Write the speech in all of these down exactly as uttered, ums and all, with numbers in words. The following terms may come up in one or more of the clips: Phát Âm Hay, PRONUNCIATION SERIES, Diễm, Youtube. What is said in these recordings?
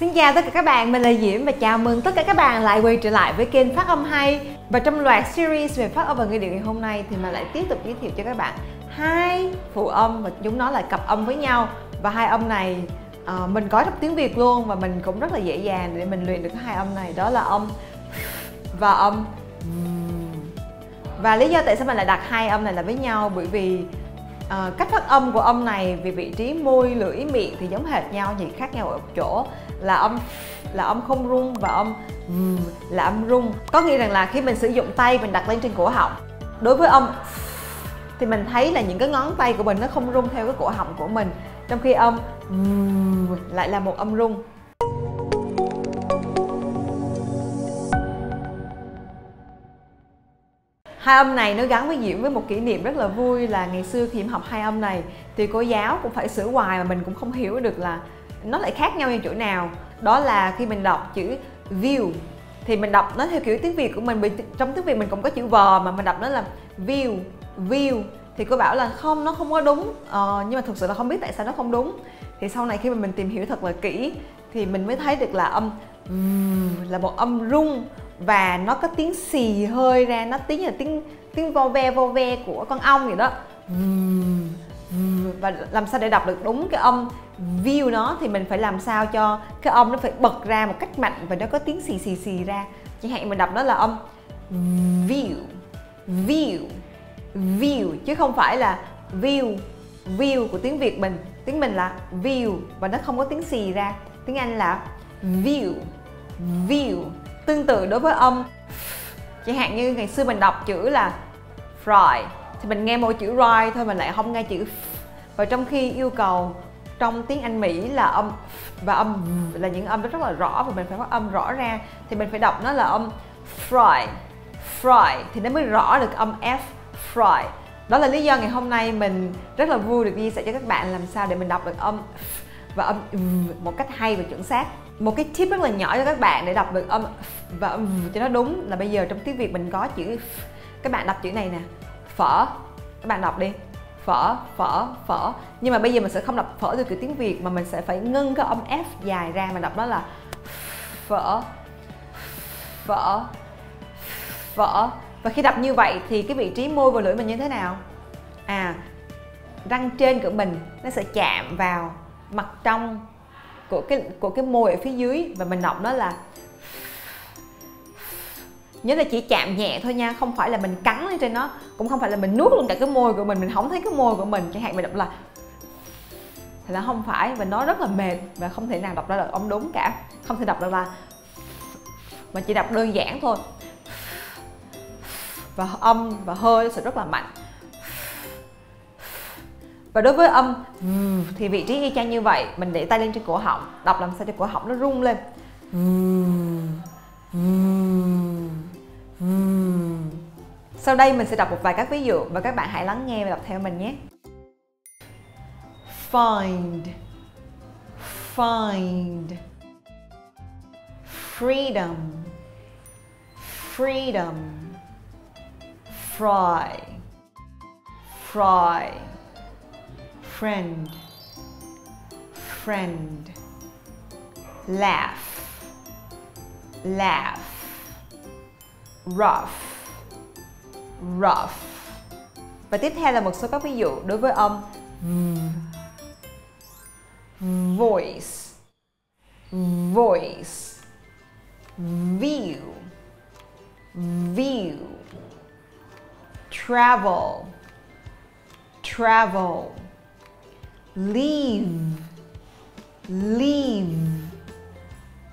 Xin chào tất cả các bạn, mình là Diễm và chào mừng tất cả các bạn lại quay trở lại với kênh Phát Âm Hay. Và trong loạt series về phát âm và ngữ điệu ngày hôm nay thì mình lại tiếp tục giới thiệu cho các bạn hai phụ âm và chúng nó lại cặp âm với nhau. Và hai âm này à, mình có trong tiếng Việt luôn và mình cũng rất là dễ dàng để mình luyện được hai âm này, đó là âm và âm. Và lý do tại sao mình lại đặt hai âm này lại với nhau bởi vì à, cách phát âm của âm này về vị trí môi, lưỡi, miệng thì giống hệt nhau, chỉ khác nhau ở chỗ là âm là âm không rung và âm là âm rung. Có nghĩa rằng là khi mình sử dụng tay mình đặt lên trên cổ họng, đối với âm thì mình thấy là những cái ngón tay của mình nó không rung theo cái cổ họng của mình, trong khi âm lại là một âm rung. Hai âm này nó gắn với Diễm với một kỷ niệm rất là vui là ngày xưa khi Diễm học hai âm này thì cô giáo cũng phải sửa hoài mà mình cũng không hiểu được là nó lại khác nhau như chỗ nào. Đó là khi mình đọc chữ view thì mình đọc nó theo kiểu tiếng Việt của mình, trong tiếng Việt mình cũng có chữ vò mà mình đọc nó là view, view thì cô bảo là không, nó không có đúng, ờ, nhưng mà thực sự là không biết tại sao nó không đúng. Thì sau này khi mà mình tìm hiểu thật là kỹ thì mình mới thấy được là âm là một âm rung và nó có tiếng xì hơi ra, nó tiếng là tiếng tiếng vo ve vo ve của con ong vậy đó. Và làm sao để đọc được đúng cái âm view nó thì mình phải làm sao cho cái âm nó phải bật ra một cách mạnh và nó có tiếng xì xì xì ra. Chẳng hạn mình đọc đó là âm view, view, view chứ không phải là view, view của tiếng Việt mình. Tiếng mình là view và nó không có tiếng xì ra. Tiếng Anh là view, view. Tương tự đối với âm, chẳng hạn như ngày xưa mình đọc chữ là fry thì mình nghe mỗi chữ right thôi, mình lại không nghe chữ f. Và trong khi yêu cầu trong tiếng Anh Mỹ là âm và âm là những âm rất là rõ và mình phải phát âm rõ ra thì mình phải đọc nó là âm fry, fry thì nó mới rõ được âm f, fry. Đó là lý do ngày hôm nay mình rất là vui được chia sẻ cho các bạn làm sao để mình đọc được âm và âm một cách hay và chuẩn xác. Một cái tip rất là nhỏ cho các bạn để đọc được âm và âm cho nó đúng là bây giờ trong tiếng Việt mình có chữ, các bạn đọc chữ này nè, phở, các bạn đọc đi, phở, phở, phở. Nhưng mà bây giờ mình sẽ không đọc phở từ kiểu tiếng Việt mà mình sẽ phải ngưng cái âm f dài ra, mình đọc đó là phở, phở, phở. Và khi đọc như vậy thì cái vị trí môi và lưỡi mình như thế nào? À, răng trên của mình nó sẽ chạm vào mặt trong của cái của cái môi ở phía dưới và mình đọc nó là, nhớ là chỉ chạm nhẹ thôi nha, không phải là mình cắn lên trên nó, cũng không phải là mình nuốt luôn cả cái môi của mình, mình không thấy cái môi của mình. Chẳng hạn mình đọc là thì là không phải, và nó rất là mệt và không thể nào đọc ra được âm đúng cả, không thể đọc được là, mà chỉ đọc đơn giản thôi. Và âm và hơi sẽ rất là mạnh. Và đối với âm thì vị trí y chang như vậy, mình để tay lên trên cổ họng, đọc làm sao cho cổ họng nó rung lên. Sau đây mình sẽ đọc một vài các ví dụ và các bạn hãy lắng nghe và đọc theo mình nhé. Find, find, freedom, freedom, fry, fry, friend, friend, laugh, laugh, rough, rough. Và tiếp theo là một số các ví dụ đối với âm voice, voice, view, view, travel, travel, leave, leave,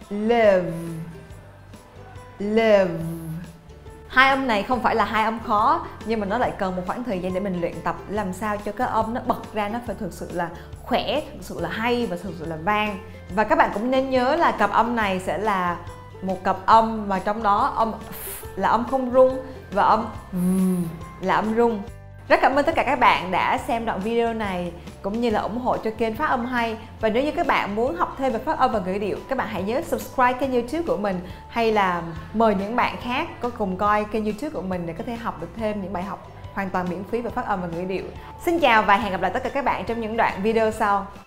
live, live. Hai âm này không phải là hai âm khó nhưng mà nó lại cần một khoảng thời gian để mình luyện tập làm sao cho cái âm nó bật ra, nó phải thực sự là khỏe, thực sự là hay và thực sự là vang. Và các bạn cũng nên nhớ là cặp âm này sẽ là một cặp âm mà trong đó âm là âm không rung và âm là âm rung. Rất cảm ơn tất cả các bạn đã xem đoạn video này cũng như là ủng hộ cho kênh Phát Âm Hay. Và nếu như các bạn muốn học thêm về phát âm và ngữ điệu, các bạn hãy nhớ subscribe kênh YouTube của mình hay là mời những bạn khác có cùng coi kênh YouTube của mình để có thể học được thêm những bài học hoàn toàn miễn phí về phát âm và ngữ điệu. Xin chào và hẹn gặp lại tất cả các bạn trong những đoạn video sau.